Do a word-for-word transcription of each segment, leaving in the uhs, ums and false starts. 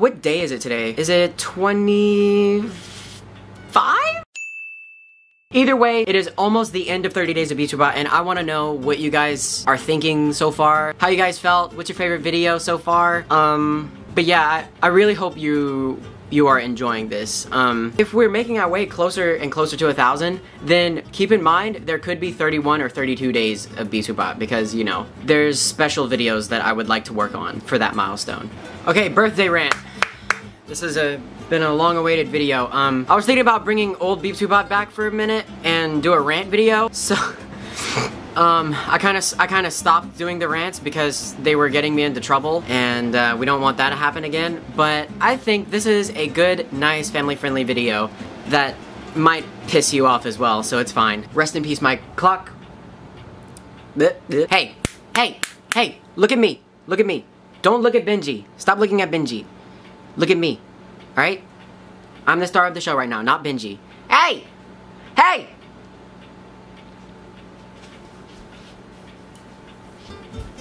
What day is it today? Is it twenty-five? Either way, it is almost the end of thirty days of B two Bot, and I want to know what you guys are thinking so far, how you guys felt, what's your favorite video so far, um, but yeah, I, I really hope you you are enjoying this. Um, if we're making our way closer and closer to a thousand, then keep in mind there could be thirty-one or thirty-two days of B two Bot because, you know, there's special videos that I would like to work on for that milestone. Okay, birthday rant. This has a, been a long-awaited video. Um, I was thinking about bringing old BepTweBot back for a minute and do a rant video, so um, I kind of I kind of stopped doing the rants because they were getting me into trouble, and uh, we don't want that to happen again. But I think this is a good, nice, family-friendly video that might piss you off as well, so it's fine. Rest in peace, Mike Clock. Hey, hey, hey! Look at me! Look at me! Don't look at Benji. Stop looking at Benji. Look at me, alright? I'm the star of the show right now, not Benji. Hey! Hey!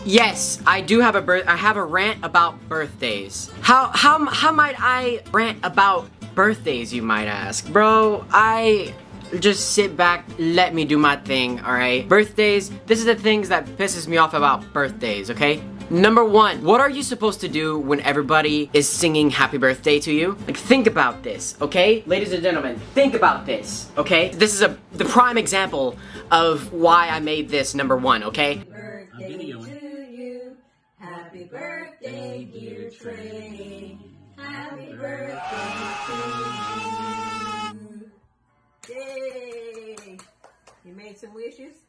Yes, I do have a birth- I have a rant about birthdays. How- how- how might I rant about birthdays, you might ask? Bro, I just sit back, let me do my thing, alright? Birthdays, this is the things that pisses me off about birthdays, okay? Number one, what are you supposed to do when everybody is singing happy birthday to you? Like, think about this, okay? Ladies and gentlemen, think about this, okay? This is a the prime example of why I made this number one, okay? Happy birthday to you. Happy birthday, dear Trey. Happy birthday to you. Yay! You made some wishes?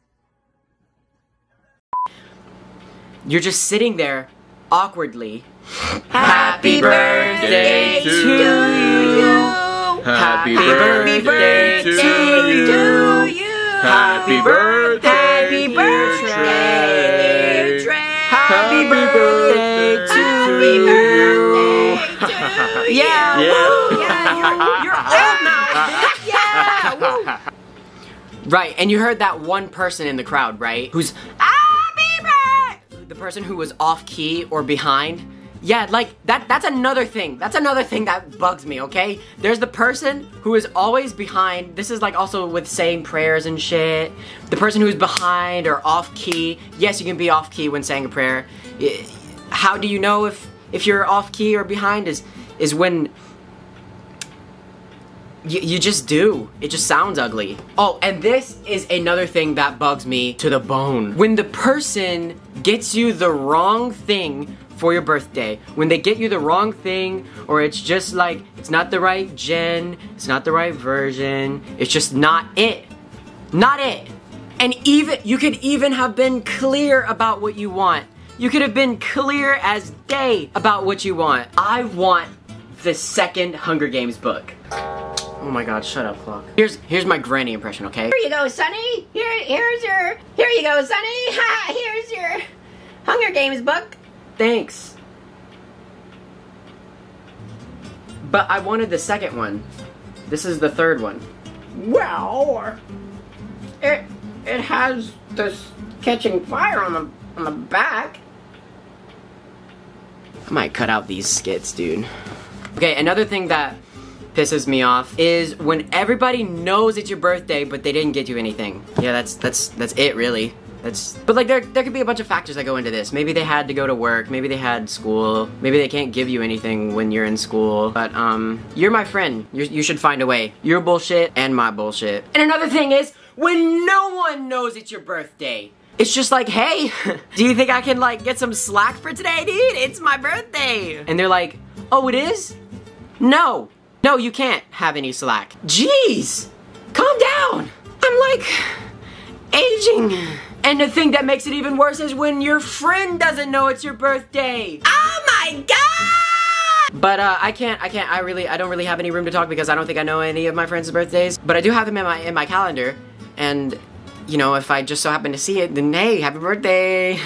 You're just sitting there, awkwardly. Happy birthday to you. Happy birthday to you. Happy birthday, dear Trey. Happy birthday to you. Yeah, woo, yeah, you're old now. Yeah, woo. Right, and you heard that one person in the crowd, right? Who's the person who was off key or behind. Yeah, like that that's another thing. That's another thing that bugs me, okay? There's the person who is always behind. This is like also with saying prayers and shit. The person who's behind or off key. Yes, you can be off key when saying a prayer. How do you know if if you're off key or behind is is when You, you just do. It just sounds ugly. Oh, and this is another thing that bugs me to the bone. When the person gets you the wrong thing for your birthday, when they get you the wrong thing, or it's just like, it's not the right gen, it's not the right version, it's just not it. Not it. And even, you could even have been clear about what you want. You could have been clear as day about what you want. I want the second Hunger Games book. Oh my god, shut up, Clock. Here's here's my granny impression, okay? Here you go, Sonny. Here here's your Here you go, Sonny. Ha, here's your Hunger Games book. Thanks. But I wanted the second one. This is the third one. Well, it it has this catching fire on the on the back. I might cut out these skits, dude. Okay, another thing that pisses me off is when everybody knows it's your birthday but they didn't get you anything. Yeah, that's that's that's it really. That's but like there there could be a bunch of factors that go into this. Maybe they had to go to work, maybe they had school, maybe they can't give you anything when you're in school. But um you're my friend. You you should find a way. Your bullshit and my bullshit. And another thing is when no one knows it's your birthday. It's just like, hey, do you think I can like get some slack for today, dude? It's my birthday. And they're like, "Oh, it is?" No. No, you can't have any slack. Jeez! Calm down! I'm like, aging. And the thing that makes it even worse is when your friend doesn't know it's your birthday. Oh my god! But uh, I can't, I can't, I really, I don't really have any room to talk because I don't think I know any of my friends' birthdays. But I do have them in my, in my calendar. And, you know, if I just so happen to see it, then hey, happy birthday.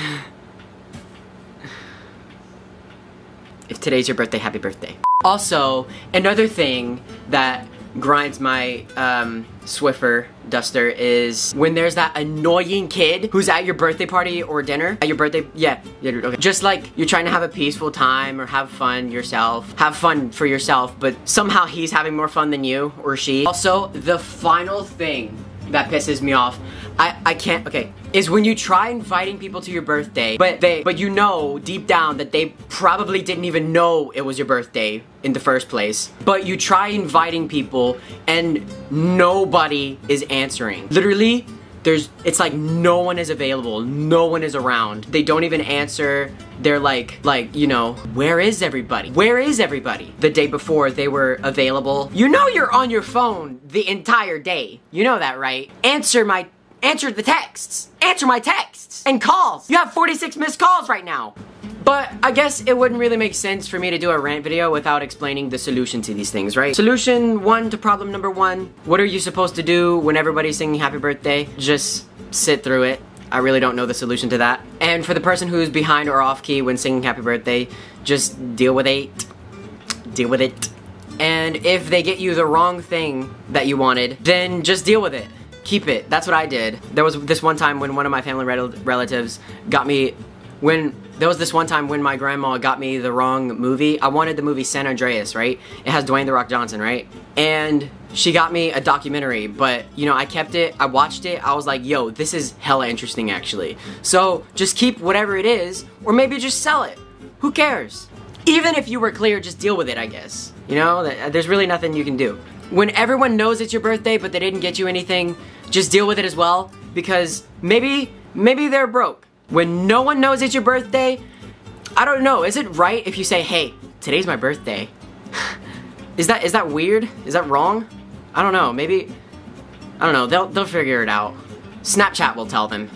If today's your birthday, happy birthday. Also, another thing that grinds my um, Swiffer duster is when there's that annoying kid who's at your birthday party or dinner. At your birthday, yeah, yeah, okay. Just like you're trying to have a peaceful time or have fun yourself, have fun for yourself, but somehow he's having more fun than you or she. Also, the final thing that pisses me off, I, I can't, okay, is when you try inviting people to your birthday, but they, but you know deep down that they probably didn't even know it was your birthday in the first place. But you try inviting people and nobody is answering. Literally, there's, it's like no one is available, no one is around. They don't even answer. They're like, like, you know, where is everybody? Where is everybody? The day before they were available. You know you're on your phone the entire day. You know that, right? Answer my, answer the texts. Answer my texts and calls. You have forty-six missed calls right now. But I guess it wouldn't really make sense for me to do a rant video without explaining the solution to these things, right? Solution one to problem number one. What are you supposed to do when everybody's singing happy birthday? Just sit through it. I really don't know the solution to that. And for the person who's behind or off key when singing happy birthday, just deal with it. Deal with it. And if they get you the wrong thing that you wanted, then just deal with it. Keep it. That's what I did. There was this one time when one of my family rel relatives got me... When there was this one time when my grandma got me the wrong movie. I wanted the movie San Andreas, right? It has Dwayne The Rock Johnson, right? And she got me a documentary, but you know, I kept it, I watched it, I was like, yo, this is hella interesting actually. So just keep whatever it is, or maybe just sell it. Who cares? Even if you were clear, just deal with it, I guess. You know, there's really nothing you can do. When everyone knows it's your birthday, but they didn't get you anything, just deal with it as well, because maybe, maybe they're broke. When no one knows it's your birthday, I don't know, is it right if you say, hey, today's my birthday? Is that, is that weird? Is that wrong? I don't know, maybe, I don't know, they'll, they'll figure it out. Snapchat will tell them,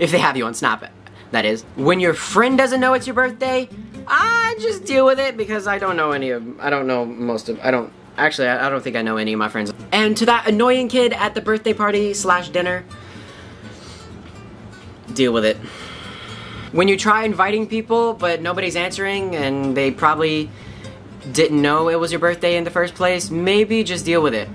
if they have you on Snap, that is. When your friend doesn't know it's your birthday, I just deal with it because I don't know any of, I don't know most of, I don't, actually, I, I don't think I know any of my friends. And to that annoying kid at the birthday party slash dinner, deal with it. When you try inviting people but nobody's answering and they probably didn't know it was your birthday in the first place, maybe just deal with it.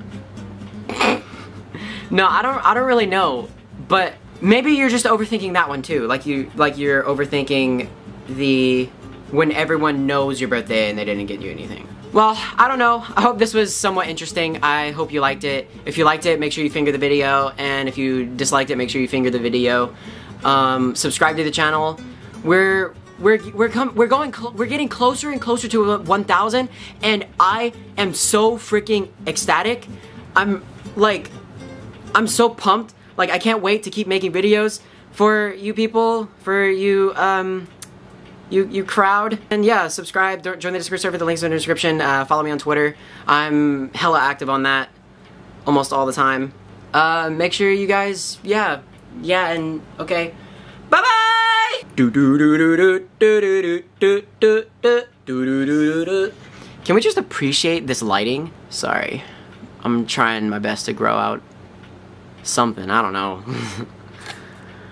No, I don't I don't really know, but maybe you're just overthinking that one too. Like you like you're overthinking the when everyone knows your birthday and they didn't get you anything. Well, I don't know. I hope this was somewhat interesting. I hope you liked it. If you liked it, make sure you finger the video, and if you disliked it, make sure you finger the video. Um, subscribe to the channel. We're we're we're com we're going we're getting closer and closer to one thousand, and I am so freaking ecstatic. I'm like, I'm so pumped. Like I can't wait to keep making videos for you people, for you um, you you crowd. And yeah, subscribe. Join the Discord server. The links are in the description. Uh, follow me on Twitter. I'm hella active on that, almost all the time. Uh, make sure you guys, yeah. Yeah, and okay. Bye-bye! Can we just appreciate this lighting? Sorry. I'm trying my best to grow out something. I don't know.